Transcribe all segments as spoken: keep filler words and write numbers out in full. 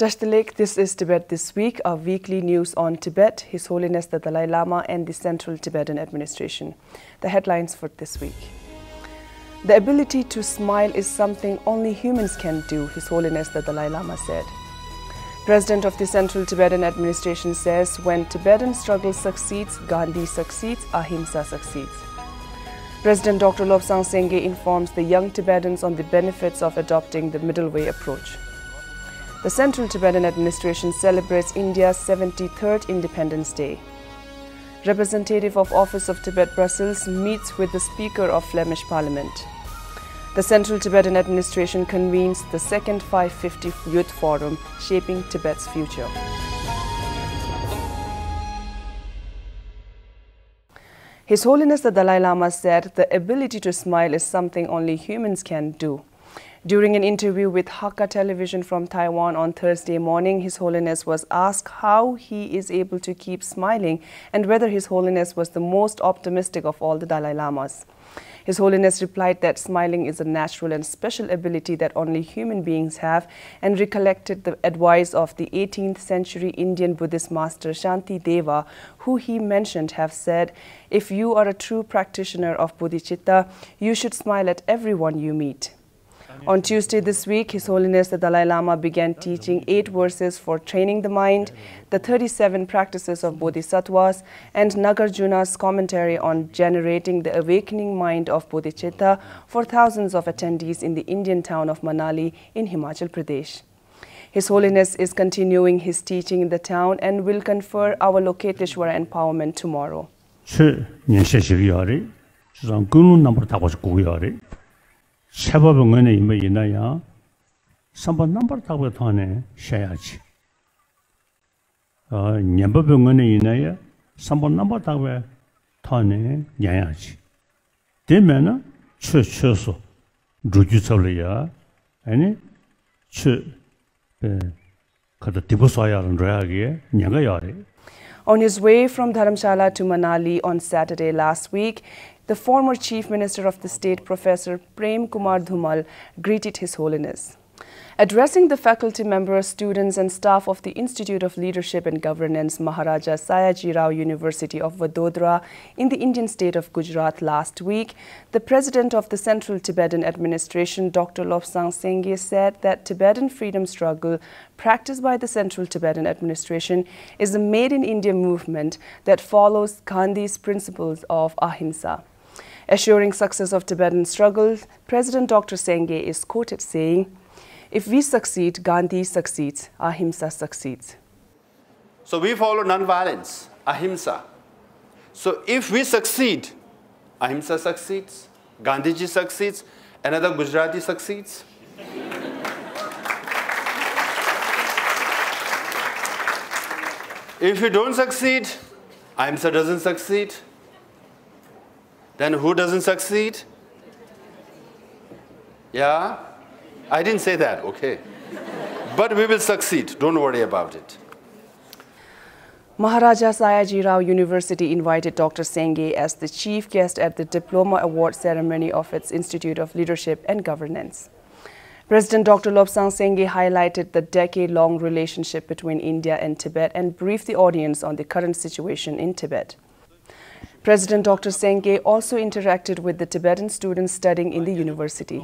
Tashtelik, this is Tibet This Week, our weekly news on Tibet, His Holiness the Dalai Lama and the Central Tibetan Administration. The headlines for this week. The ability to smile is something only humans can do, His Holiness the Dalai Lama said. President of the Central Tibetan Administration says, when Tibetan struggle succeeds, Gandhi succeeds, Ahimsa succeeds. President Doctor Lobsang Sangay informs the young Tibetans on the benefits of adopting the Middle Way approach. The Central Tibetan Administration celebrates India's seventy-third Independence Day. Representative of Office of Tibet Brussels meets with the Speaker of Flemish Parliament. The Central Tibetan Administration convenes the second five fifty Youth Forum, Shaping Tibet's Future. His Holiness the Dalai Lama said the ability to smile is something only humans can do. During an interview with Hakka Television from Taiwan on Thursday morning, His Holiness was asked how he is able to keep smiling and whether His Holiness was the most optimistic of all the Dalai Lamas. His Holiness replied that smiling is a natural and special ability that only human beings have, and recollected the advice of the eighteenth century Indian Buddhist master Shanti Deva, who he mentioned have said, "If you are a true practitioner of bodhicitta, you should smile at everyone you meet." On Tuesday this week, His Holiness the Dalai Lama began teaching eight verses for training the mind, the thirty-seven practices of bodhisattvas, and Nagarjuna's commentary on generating the awakening mind of bodhicitta for thousands of attendees in the Indian town of Manali in Himachal Pradesh. His Holiness is continuing his teaching in the town and will confer Avalokiteshvara empowerment tomorrow. 세바병원에 임해 있나야 삼번 남발타고 타네 셔야지 어 년바병원에 있나야 삼번 남발타고 타네 냐야지 되면은 추추소 루주설이야 아니 추 그다 디보사야는 라야게 냐가 야래. On his way from Dharamshala to Manali on Saturday last week, the former Chief Minister of the State, Professor Prem Kumar Dhumal, greeted His Holiness. Addressing the faculty members, students and staff of the Institute of Leadership and Governance, Maharaja Sayajirao University of Vadodara in the Indian state of Gujarat last week, the President of the Central Tibetan Administration, Doctor Lobsang Sangay, said that Tibetan freedom struggle practiced by the Central Tibetan Administration is a made-in-India movement that follows Gandhi's principles of Ahimsa. Assuring success of Tibetan struggle, President Doctor Sangay is quoted saying, "If we succeed, Gandhi succeeds, Ahimsa succeeds." So we follow non-violence, Ahimsa. So if we succeed, Ahimsa succeeds, Gandhiji succeeds, another Gujarati succeeds. If we don't succeed, Ahimsa doesn't succeed. Then who doesn't succeed? Yeah? I didn't say that, okay. But we will succeed, don't worry about it. Maharaja Sayajirao University invited Doctor Sangay as the chief guest at the Diploma Award ceremony of its Institute of Leadership and Governance. President Doctor Lobsang Sangay highlighted the decade-long relationship between India and Tibet and briefed the audience on the current situation in Tibet. President Doctor Sangay also interacted with the Tibetan students studying in the university.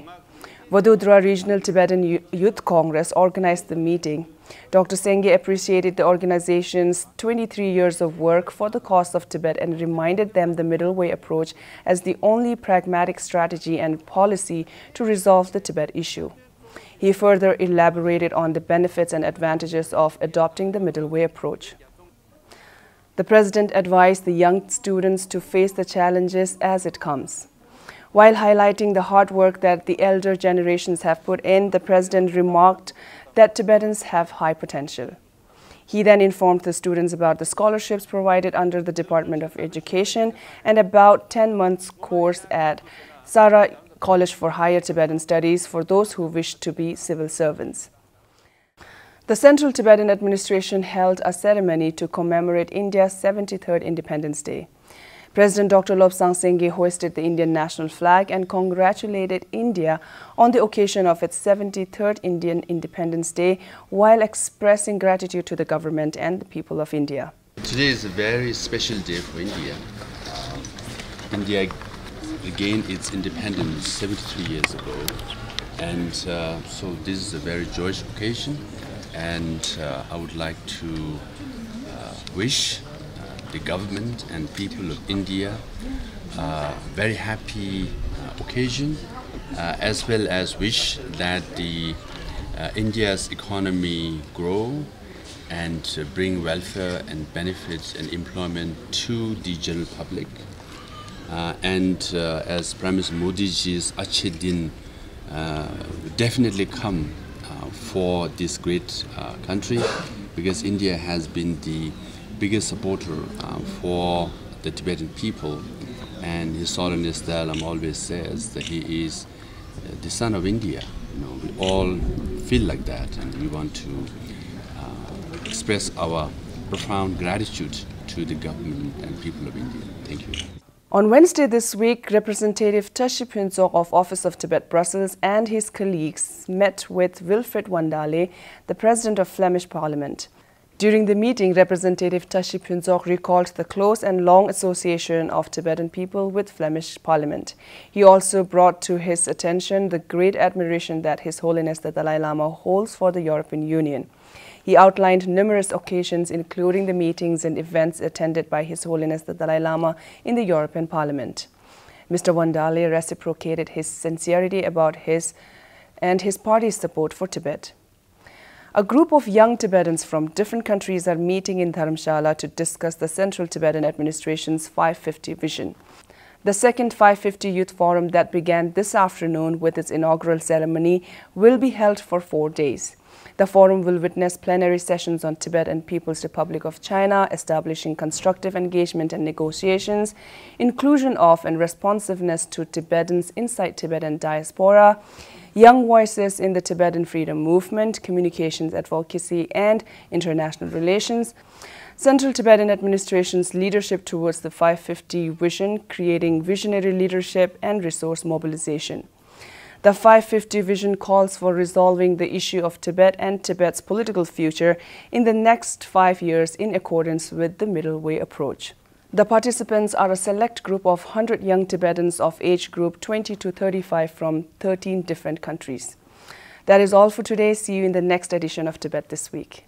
Vadodara Regional Tibetan U Youth Congress organized the meeting. Doctor Sangay appreciated the organization's twenty-three years of work for the cause of Tibet and reminded them the Middle Way approach as the only pragmatic strategy and policy to resolve the Tibet issue. He further elaborated on the benefits and advantages of adopting the Middle Way approach. The President advised the young students to face the challenges as it comes. While highlighting the hard work that the elder generations have put in, the President remarked that Tibetans have high potential. He then informed the students about the scholarships provided under the Department of Education and about ten months course at Sarah College for Higher Tibetan Studies for those who wish to be civil servants. The Central Tibetan Administration held a ceremony to commemorate India's seventy-third Independence Day. President Doctor Lobsang Sangay hoisted the Indian national flag and congratulated India on the occasion of its seventy-third Indian Independence Day while expressing gratitude to the government and the people of India. Today is a very special day for India. India gained its independence seventy-three years ago, and uh, so this is a very joyous occasion, and uh, I would like to uh, wish the government and people of India a uh, very happy uh, occasion, uh, as well as wish that the uh, India's economy grow and uh, bring welfare and benefits and employment to the general public. Uh, and uh, as Prime Minister Modiji's Acche Din uh, definitely come uh, for this great uh, country, because India has been the biggest supporter uh, for the Tibetan people, and His Holiness the Dalai Lama always says that he is uh, the son of India. You know, we all feel like that, and we want to uh, express our profound gratitude to the government and people of India. Thank you. On Wednesday this week, Representative Tashi Phuntsog of Office of Tibet, Brussels, and his colleagues met with Wilfried Vandaele, the President of Flemish Parliament. During the meeting, Representative Tashi Phuntsog recalled the close and long association of Tibetan people with Flemish Parliament. He also brought to his attention the great admiration that His Holiness the Dalai Lama holds for the European Union. He outlined numerous occasions, including the meetings and events attended by His Holiness the Dalai Lama in the European Parliament. Mister Vandaele reciprocated his sincerity about his and his party's support for Tibet. A group of young Tibetans from different countries are meeting in Dharamshala to discuss the Central Tibetan Administration's five fifty vision. The second five fifty Youth Forum that began this afternoon with its inaugural ceremony will be held for four days. The forum will witness plenary sessions on Tibet and People's Republic of China, establishing constructive engagement and negotiations, inclusion of and responsiveness to Tibetans inside Tibetan diaspora, young voices in the Tibetan freedom movement, communications advocacy, and international relations. Central Tibetan Administration's leadership towards the five fifty vision, creating visionary leadership and resource mobilization. The five fifty vision calls for resolving the issue of Tibet and Tibet's political future in the next five years in accordance with the Middle Way approach. The participants are a select group of one hundred young Tibetans of age group twenty to thirty-five from thirteen different countries. That is all for today. See you in the next edition of Tibet This Week.